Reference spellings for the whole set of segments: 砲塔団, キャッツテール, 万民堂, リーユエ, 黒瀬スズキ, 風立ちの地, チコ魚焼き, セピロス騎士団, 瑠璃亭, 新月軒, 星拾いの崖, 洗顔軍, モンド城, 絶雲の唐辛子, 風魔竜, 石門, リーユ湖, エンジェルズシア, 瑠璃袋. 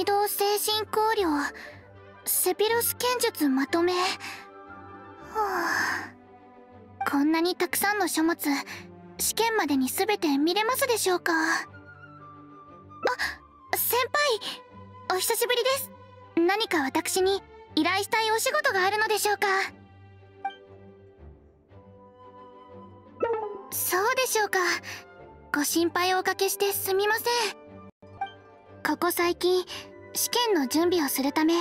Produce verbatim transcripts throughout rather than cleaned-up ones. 指導精神考慮セピロス剣術まとめ。はあ、こんなにたくさんの書物、試験までに全て見れますでしょうか。あ、先輩、お久しぶりです。何か私に依頼したいお仕事があるのでしょうか。そうでしょうか。ご心配をおかけしてすみません。ここ最近、試験の準備をするため、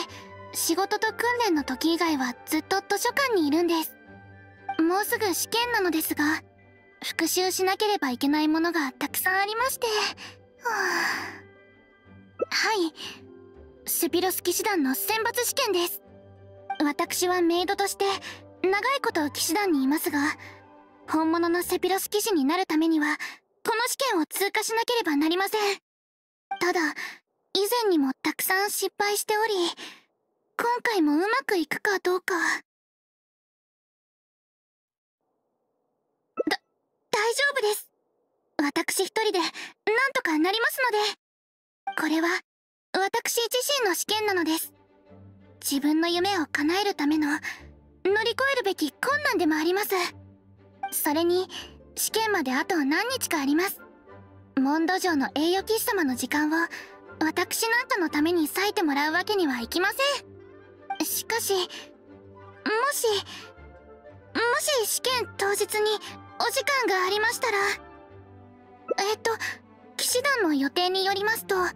仕事と訓練の時以外はずっと図書館にいるんです。もうすぐ試験なのですが、復習しなければいけないものがたくさんありまして。はあ、はい。セピロス騎士団の選抜試験です。私はメイドとして、長いこと騎士団にいますが、本物のセピロス騎士になるためには、この試験を通過しなければなりません。ただ、以前にもたくさん失敗しており、今回もうまくいくかどうか。だ、大丈夫です。私一人で、なんとかなりますので。これは、私自身の試験なのです。自分の夢を叶えるための、乗り越えるべき困難でもあります。それに、試験まであと何日かあります。モンド城の栄誉騎士様の時間を、私なんかのために割いてもらうわけにはいきません。しかし、もし、もし試験当日にお時間がありましたら、えっと、騎士団の予定によりますと、あ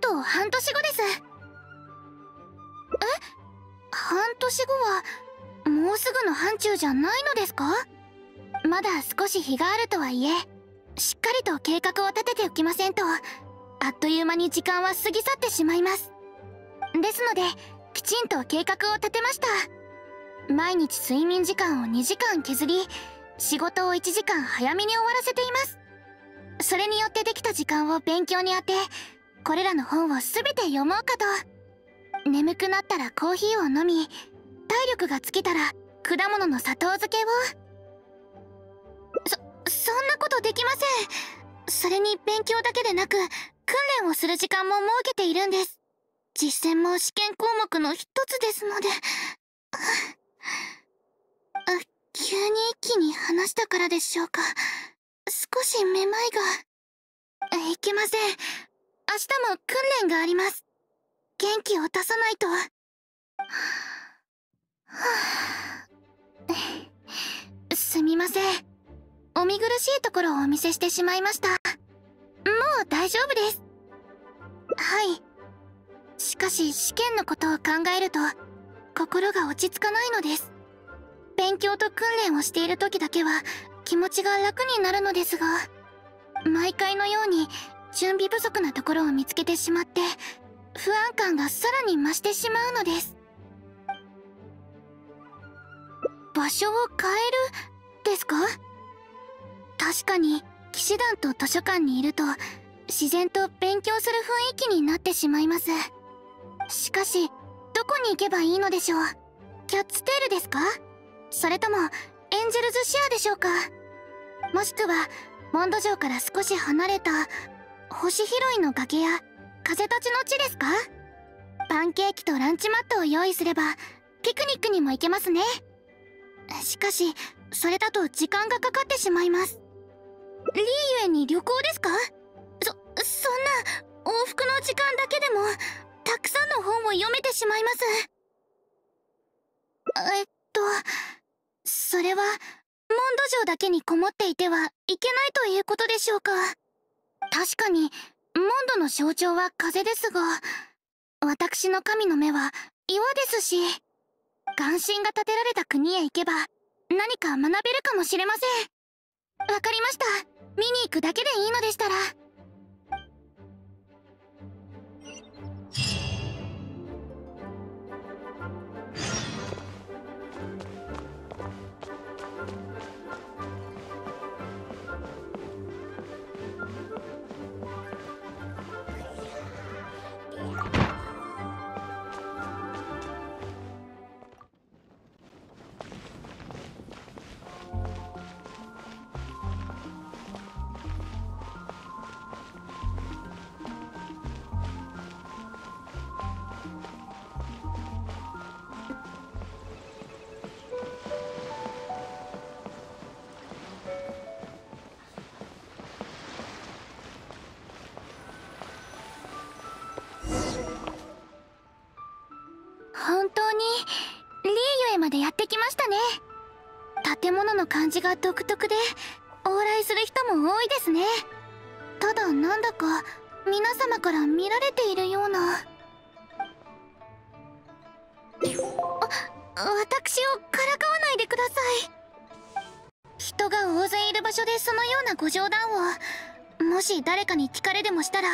と半年後です。え？半年後は、もうすぐの範疇じゃないのですか？まだ少し日があるとはいえ、しっかりと計画を立てておきませんと、あっという間に時間は過ぎ去ってしまいます。ですので、きちんと計画を立てました。毎日睡眠時間をにじかん削り、仕事をいちじかん早めに終わらせています。それによってできた時間を勉強に当て、これらの本をすべて読もうかと。眠くなったらコーヒーを飲み、体力が尽きたら果物の砂糖漬けを。そんなことできません。それに勉強だけでなく、訓練をする時間も設けているんです。実践も試験項目の一つですので。あ、急に一気に話したからでしょうか。少しめまいが。いけません。明日も訓練があります。元気を出さないと。はぁ。すみません。お見苦しいところをお見せしてしまいました。もう大丈夫です。はい。しかし試験のことを考えると心が落ち着かないのです。勉強と訓練をしている時だけは気持ちが楽になるのですが、毎回のように準備不足なところを見つけてしまって不安感がさらに増してしまうのです。場所を変えるですか？確かに騎士団と図書館にいると自然と勉強する雰囲気になってしまいます。しかしどこに行けばいいのでしょう。キャッツテールですか？それともエンジェルズシアでしょうか？もしくはモンド城から少し離れた星拾いの崖や風立ちの地ですか？パンケーキとランチマットを用意すればピクニックにも行けますね。しかしそれだと時間がかかってしまいます。リーゆえに旅行ですか？そ、そんな往復の時間だけでもたくさんの本を読めてしまいます。えっと、それはモンド城だけにこもっていてはいけないということでしょうか。確かにモンドの象徴は風ですが、私の神の目は岩ですし、眼神が建てられた国へ行けば何か学べるかもしれません。わかりました。見に行くだけでいいのでしたら。感じが独特で往来する人も多いですね。ただなんだか皆様から見られているような。あ、私をからかわないでください。人が大勢いる場所でそのようなご冗談を、もし誰かに聞かれでもしたら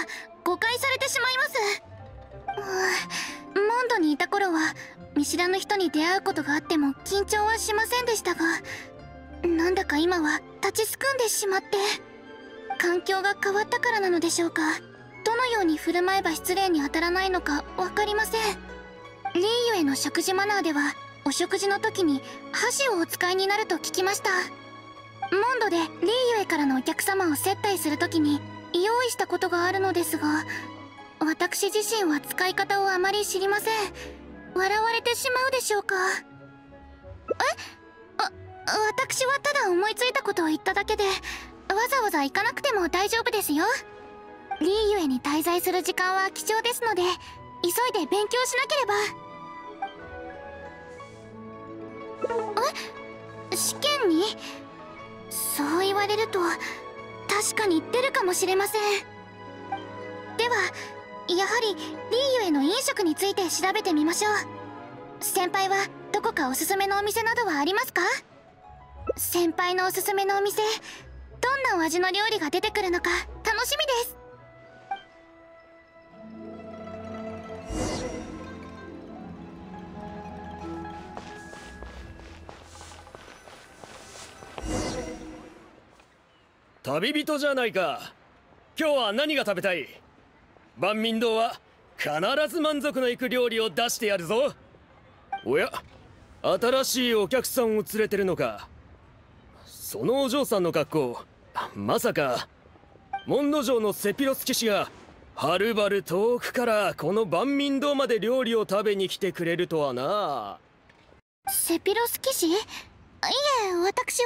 誤解されてしまいます。うー、モンドにいた頃は見知らぬ人に出会うことがあっても緊張はしませんでしたが、なんだか今は立ちすくんでしまって。環境が変わったからなのでしょうか、どのように振る舞えば失礼に当たらないのか分かりません。リーユへの食事マナーでは、お食事の時に箸をお使いになると聞きました。モンドでリーユへからのお客様を接待する時に用意したことがあるのですが、私自身は使い方をあまり知りません。笑われてしまうでしょうか。え？私はただ思いついたことを言っただけで、わざわざ行かなくても大丈夫ですよ。リーユエに滞在する時間は貴重ですので、急いで勉強しなければ。え？試験に？そう言われると確かに出るかもしれません。ではやはりリーユエの飲食について調べてみましょう。先輩はどこかおすすめのお店などはありますか？先輩のおすすめのお店、どんなお味の料理が出てくるのか楽しみです。旅人じゃないか。今日は何が食べたい？万民堂は必ず満足のいく料理を出してやるぞ。おや、新しいお客さんを連れてるのか。そのお嬢さんの格好、まさかモンド城のセピロス騎士がはるばる遠くからこの万民堂まで料理を食べに来てくれるとはな。セピロス騎士？いえ、私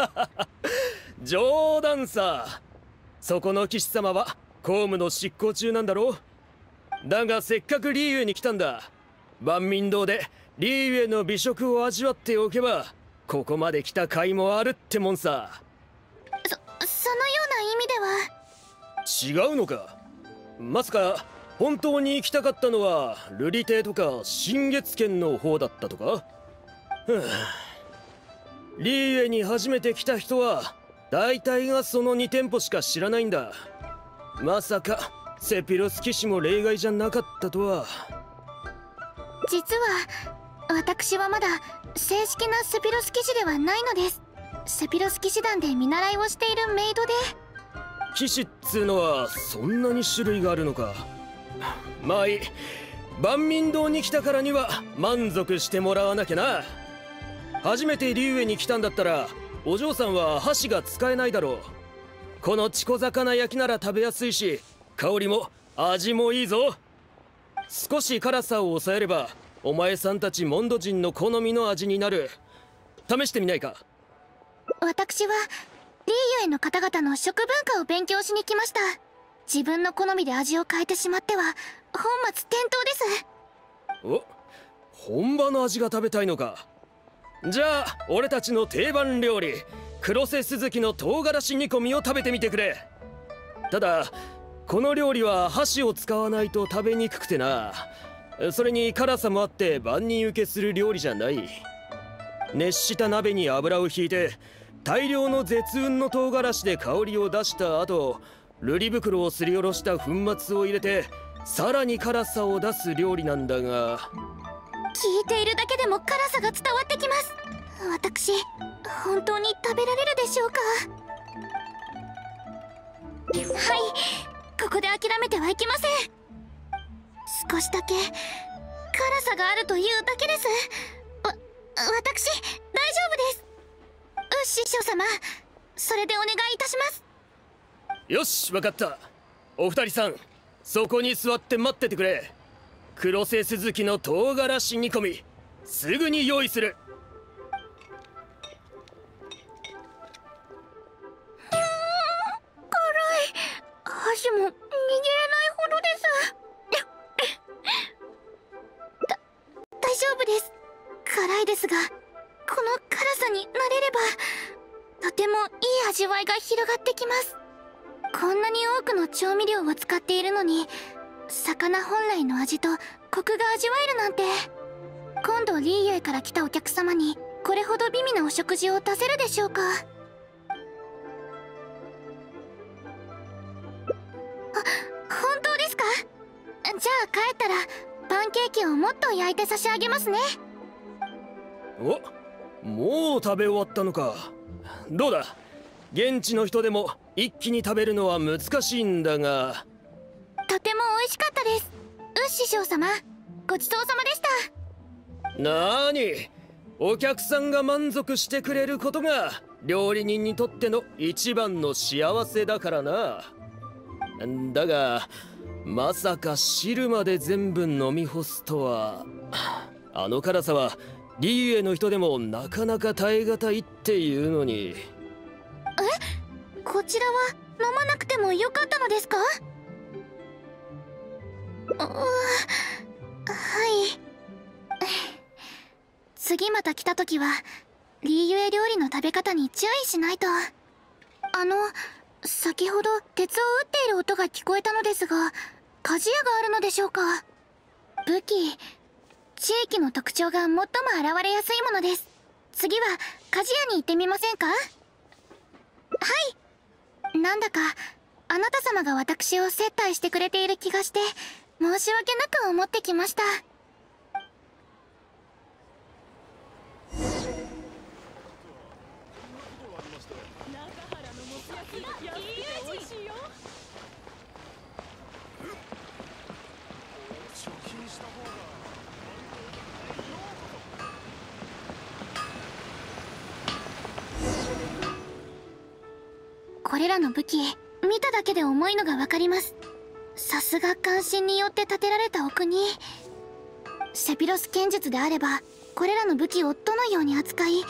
は冗談さ。そこの騎士様は公務の執行中なんだろう。だがせっかくリーユエに来たんだ。万民堂でリーユエの美食を味わっておけば、ここまで来た甲斐もあるってもんさ。そ、そのような意味では。違うのか。まさか本当に行きたかったのは瑠璃亭とか新月軒の方だったとか。はあ、リーユエに初めて来た人は大体がそのに店舗しか知らないんだ。まさかセピロス騎士も例外じゃなかったとは。実は私はまだ正式なセピロス騎士ではないのです。セピロス騎士団で見習いをしているメイドで。騎士っつうのはそんなに種類があるのか。まあいい、万民堂に来たからには満足してもらわなきゃな。初めてリュウエに来たんだったら、お嬢さんは箸が使えないだろう。このチコ魚焼きなら食べやすいし、香りも味もいいぞ。少し辛さを抑えればお前さんたちモンド人の好みの味になる。試してみないか。私はリーユエの方々の食文化を勉強しに来ました。自分の好みで味を変えてしまっては本末転倒です。お、本場の味が食べたいのか。じゃあ俺たちの定番料理、黒瀬スズキの唐辛子煮込みを食べてみてくれ。ただこの料理は箸を使わないと食べにくくてな。それに辛さもあって万人受けする料理じゃない。熱した鍋に油を引いて大量の絶雲の唐辛子で香りを出した後、瑠璃袋をすりおろした粉末を入れてさらに辛さを出す料理なんだが、聞いているだけでも辛さが伝わってきます。私本当に食べられるでしょうか。はい、ここで諦めてはいけません。少しだけ辛さがあるというだけです。わ、私大丈夫です。師匠様、それでお願いいたします。よし、分かった。お二人さん、そこに座って待っててくれ。黒瀬鈴木の唐辛子煮込み、すぐに用意する。辛い、箸も握れないほどです。大丈夫です。辛いですが、この辛さになれれば、とてもいい味わいが広がってきます。こんなに多くの調味料を使っているのに、魚本来の味とコクが味わえるなんて。今度リーユエから来たお客様にこれほど美味なお食事を出せるでしょうか。あ、本当ですか？じゃあ帰ったらパンケーキをもっと焼いて差し上げますね。お、もう食べ終わったのか。どうだ、現地の人でも一気に食べるのは難しいんだが。とても美味しかったです。ウッ師匠様、ごちそうさまでした。なーに、お客さんが満足してくれることが料理人にとっての一番の幸せだからな。だがまさか汁まで全部飲み干すとは。あの辛さはリーユエの人でもなかなか耐え難いっていうのに。え、こちらは飲まなくてもよかったのですか？うわ、はい。次また来た時はリーユエ料理の食べ方に注意しないと。あの、先ほど鉄を打っている音が聞こえたのですが、鍛冶屋があるのでしょうか？武器、地域の特徴が最も現れやすいものです。次は鍛冶屋に行ってみませんか？はい。なんだかあなた様が私を接待してくれている気がして、申し訳なく思ってきました。これらの武器、見ただけで重いのが分かります。さすが関心によって建てられたお国。セピロス剣術であれば、これらの武器をどのように扱い、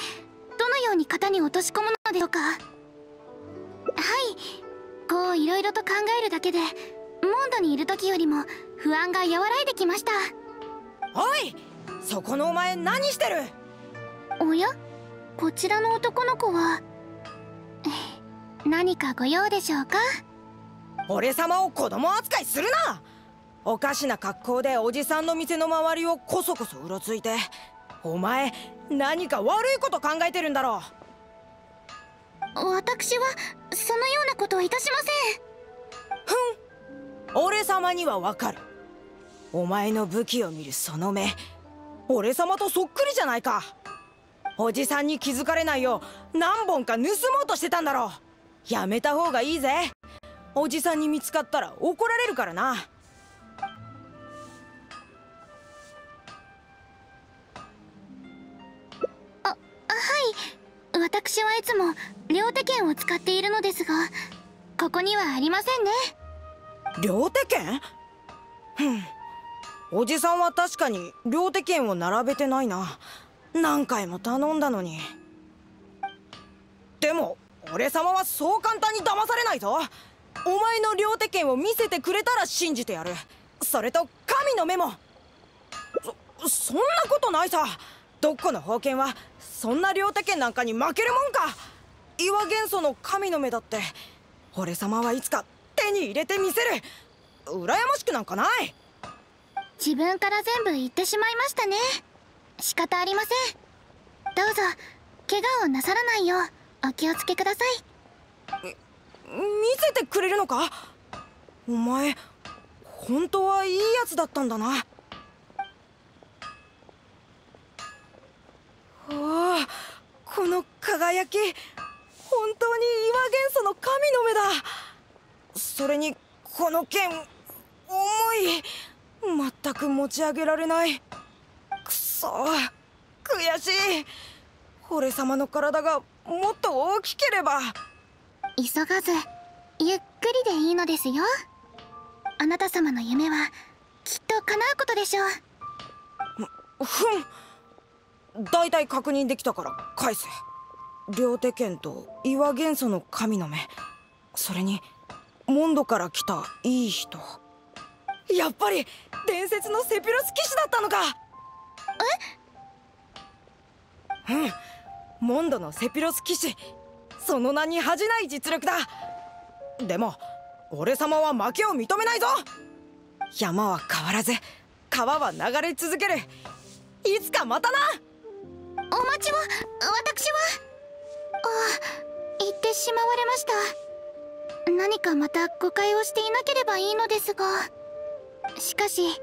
どのように型に落とし込むのでしょうか？はい、こういろいろと考えるだけで、モンドにいる時よりも不安が和らいできました。おい、そこのお前何してる？おや、こちらの男の子は何かご用でしょうか？俺様を子供扱いするな。おかしな格好でおじさんの店の周りをこそこそうろついて、お前何か悪いこと考えてるんだろう。私はそのようなことはいたしません。ふん、俺様にはわかる。お前の武器を見るその目、俺様とそっくりじゃないか。おじさんに気づかれないよう何本か盗もうとしてたんだろう。やめた方がいいぜ。おじさんに見つかったら怒られるからな。あ、はい。私はいつも両手剣を使っているのですが、ここにはありませんね。両手剣？ふん、おじさんは確かに両手剣を並べてないな。何回も頼んだのに。でも俺様はそう簡単に騙されないぞ。お前の両手剣を見せてくれたら信じてやる。それと神の目も。そそんなことないさ。どっこの宝剣はそんな両手剣なんかに負けるもんか。岩元素の神の目だって俺様はいつか手に入れてみせる。羨ましくなんかない。自分から全部言ってしまいましたね。仕方ありません。どうぞ怪我をなさらないようお気をつけください。み、見せてくれるのか？お前本当はいいやつだったんだな。おお、この輝き、本当に岩元素の神の目だ。それにこの剣、重い。全く持ち上げられない。くそ、悔しい。俺様の体がもっと大きければ。急がずゆっくりでいいのですよ。あなた様の夢はきっと叶うことでしょう。ふん、だいたい確認できたから返す。両手剣と岩元素の神の目、それにモンドから来たいい人。やっぱり伝説のセピロス騎士だったのか。え？うん、モンドのセピロス騎士、その名に恥じない実力だ。でも俺様は負けを認めないぞ。山は変わらず川は流れ続ける。いつかまたな。お待ちを。私はああ、言ってしまわれました。何かまた誤解をしていなければいいのですが、しかしリー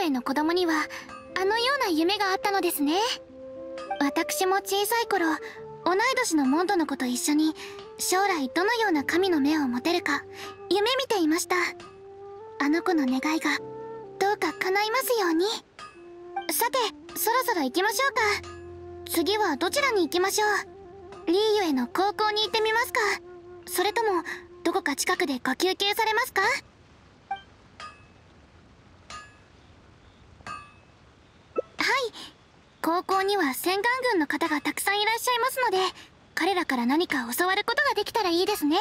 ユエの子供にはあのような夢があったのですね。私も小さい頃、同い年のモンドの子と一緒に将来どのような神の目を持てるか夢見ていました。あの子の願いがどうか叶いますように。さて、そろそろ行きましょうか。次はどちらに行きましょう。リーユエの高校に行ってみますか、それともどこか近くでご休憩されますか。はい、高校には洗顔軍の方がたくさんいらっしゃいますので、彼らから何か教わることができたらいいですね。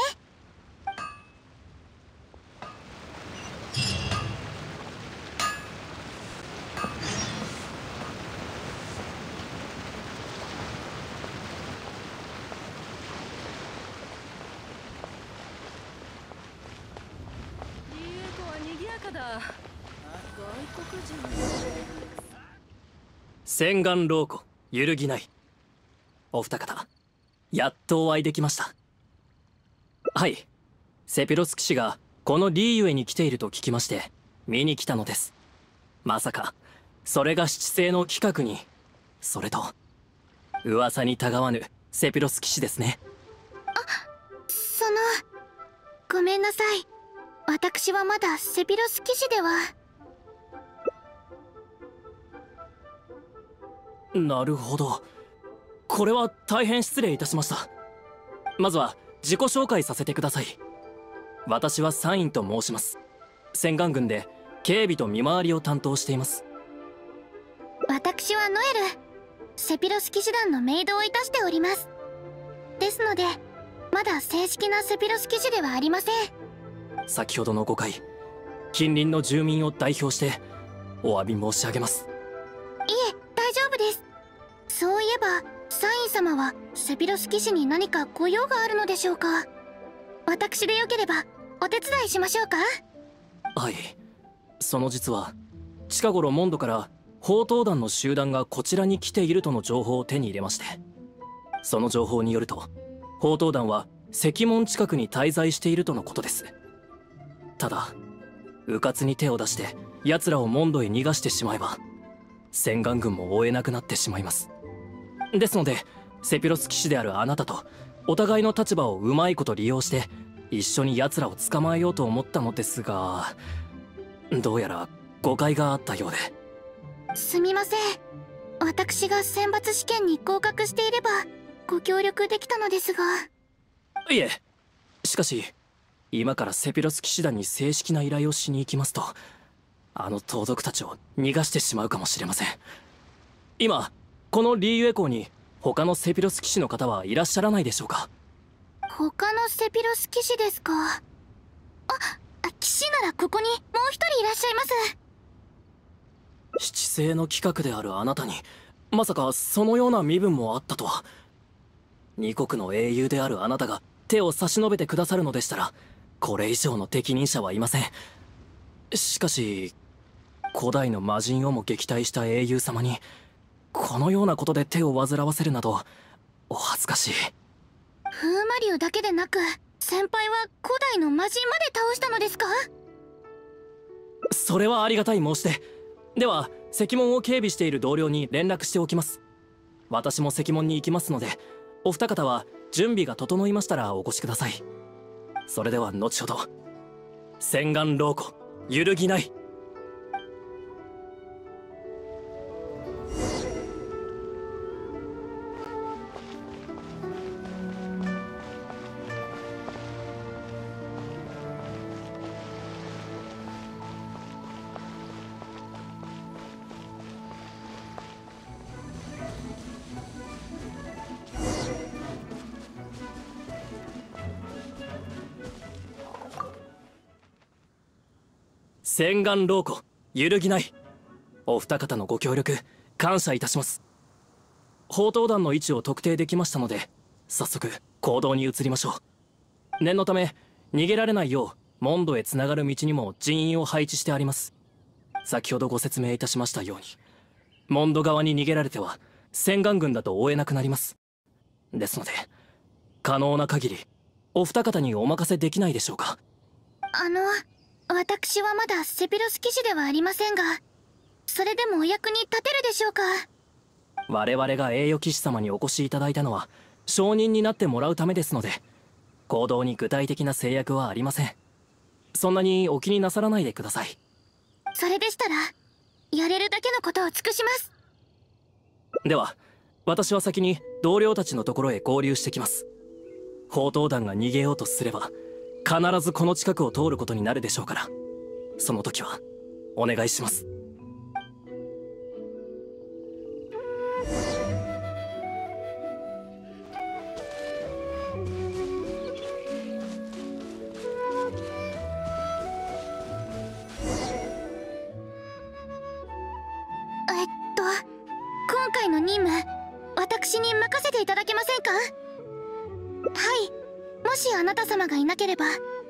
リーユ湖は賑やかだ。外国人も。洗顔老子揺るぎないお二方、やっとお会いできました。はい、セピロス騎士がこのリーユエに来ていると聞きまして見に来たのです。まさかそれが七星の企画に。それと噂にたがわぬセピロス騎士ですね。あ、そのごめんなさい、私はまだセピロス騎士では。なるほど、これは大変失礼いたしました。まずは自己紹介させてください。私はサインと申します。洗顔軍で警備と見回りを担当しています。私はノエル、セピロス騎士団のメイドをいたしております。ですのでまだ正式なセピロス騎士ではありません。先ほどの誤解、近隣の住民を代表してお詫び申し上げます。いえ、大丈夫です。そういえばサイン様はセピロス騎士に何かご用があるのでしょうか。私でよければお手伝いしましょうか。はい、その実は近頃モンドから砲塔団の集団がこちらに来ているとの情報を手に入れまして、その情報によると砲塔団は石門近くに滞在しているとのことです。ただ迂闊に手を出して奴らをモンドへ逃がしてしまえば洗顔軍も追えなくなってしまいます。ですのでセピロス騎士であるあなたとお互いの立場をうまいこと利用して一緒に奴らを捕まえようと思ったのですが、どうやら誤解があったようで。すみません、私が選抜試験に合格していればご協力できたのですが。いえ、しかし今からセピロス騎士団に正式な依頼をしに行きますと、あの盗賊たちを逃がしてしまうかもしれません。今このリーユエ港に他のセピロス騎士の方はいらっしゃらないでしょうか。他のセピロス騎士ですか。あ、騎士ならここにもう一人いらっしゃいます。七星の企画であるあなたにまさかそのような身分もあったとは。二国の英雄であるあなたが手を差し伸べてくださるのでしたら、これ以上の適任者はいません。しかし古代の魔人をも撃退した英雄様にこのようなことで手を煩わせるなどお恥ずかしい。風魔竜だけでなく先輩は古代の魔人まで倒したのですか。それはありがたい申し出では、石門を警備している同僚に連絡しておきます。私も石門に行きますので、お二方は準備が整いましたらお越しください。それでは後ほど。洗顔老子揺るぎない。洗顔老子揺るぎないお二方のご協力感謝いたします。砲塔弾の位置を特定できましたので、早速行動に移りましょう。念のため逃げられないようモンドへつながる道にも人員を配置してあります。先ほどご説明いたしましたように、モンド側に逃げられては洗顔軍だと追えなくなります。ですので可能な限りお二方にお任せできないでしょうか。あの、私はまだセピロス騎士ではありませんが、それでもお役に立てるでしょうか。我々が栄誉騎士様にお越しいただいたのは証人になってもらうためですので、行動に具体的な制約はありません。そんなにお気になさらないでください。それでしたらやれるだけのことを尽くします。では私は先に同僚たちのところへ合流してきます。砲塔団が逃げようとすれば必ずこの近くを通ることになるでしょうから、その時はお願いします。えっと、今回の任務、私に任せていただけませんか？はい。もしあなた様がいなければ、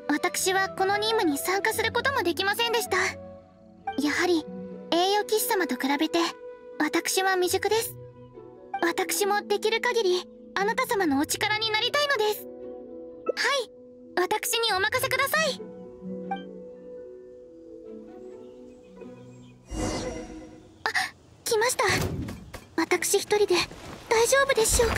私はこの任務に参加することもできませんでした。やはり栄誉騎士様と比べて私は未熟です。私もできる限りあなた様のお力になりたいのです。はい、私にお任せください。あ、来ました。私一人で大丈夫でしょうか？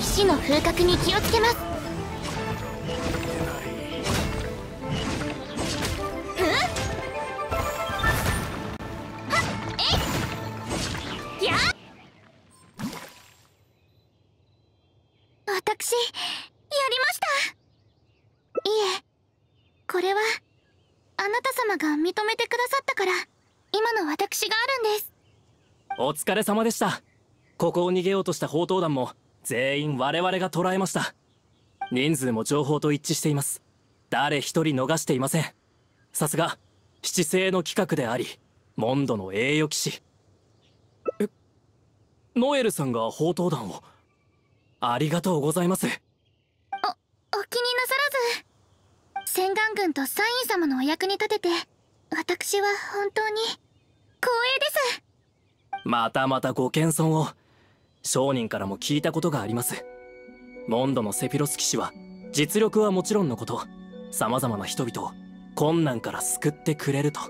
死の風格に気をつけます。私やりました。いえ、これはあなた様が認めてくださったから今の私があるんです。お疲れ様でした。ここを逃げようとした砲塔団も全員我々が捕らえました。人数も情報と一致しています。誰一人逃していません。さすが七星の企画でありモンドの栄誉騎士。え、ノエルさんが砲塔団を、ありがとうございます。おお気になさらず。洗顔軍とサイン様のお役に立てて私は本当に光栄です。またまたご謙遜を。商人からも聞いたことがあります。モンドのセピロス騎士は実力はもちろんのこと、様々な人々を困難から救ってくれると。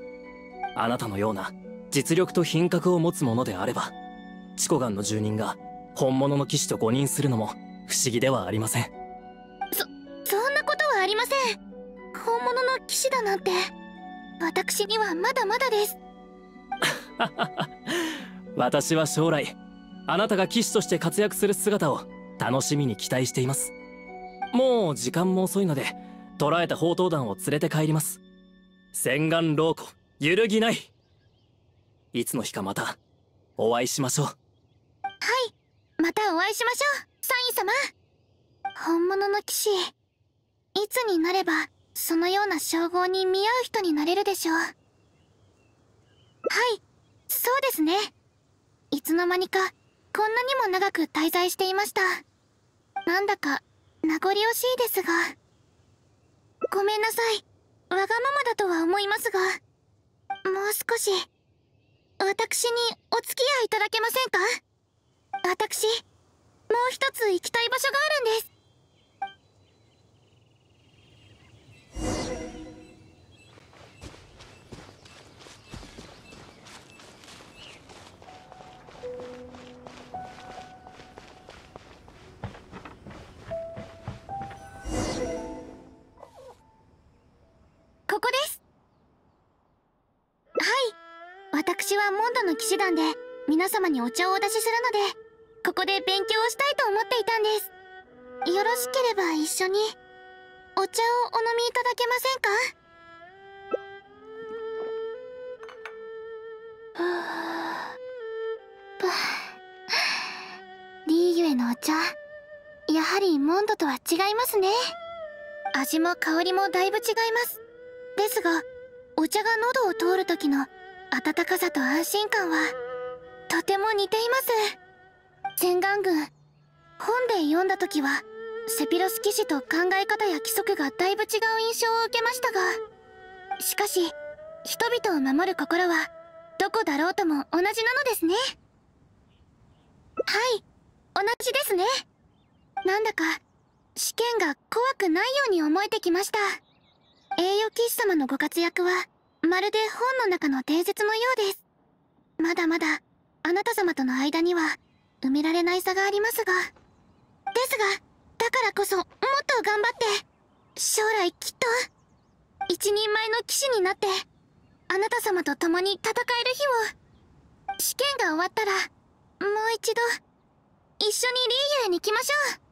あなたのような実力と品格を持つものであれば、チコガンの住人が本物の騎士と誤認するのも不思議ではありません。そそんなことはありません。本物の騎士だなんて私にはまだまだです。私は将来あなたが騎士として活躍する姿を楽しみに期待しています。もう時間も遅いので捕らえた砲塔団を連れて帰ります。洗顔老虎揺るぎない。いつの日かまたお会いしましょう。はい、またお会いしましょうサイン様。本物の騎士、いつになればそのような称号に見合う人になれるでしょう。はい、そうですね。いつの間にかこんなにも長く滞在していました。なんだか名残惜しいですが、ごめんなさい、わがままだとは思いますが、もう少し私にお付き合いいただけませんか？私もう一つ行きたい場所があるんです。私はモンドの騎士団で皆様にお茶をお出しするので、ここで勉強をしたいと思っていたんです。よろしければ一緒にお茶をお飲みいただけませんか？リーユエのお茶、やはりモンドとは違いますね。味も香りもだいぶ違います。ですがお茶が喉を通る時の温かさと安心感はとても似ています。千眼軍、本で読んだ時はセピロス騎士と考え方や規則がだいぶ違う印象を受けましたが、しかし人々を守る心はどこだろうとも同じなのですね。はい、同じですね。なんだか試験が怖くないように思えてきました。栄誉騎士様のご活躍はまるで本の中の伝説のようです。まだまだあなた様との間には埋められない差がありますが、ですがだからこそもっと頑張って将来きっと一人前の騎士になってあなた様と共に戦える日を、試験が終わったらもう一度一緒にリーユエに来ましょう。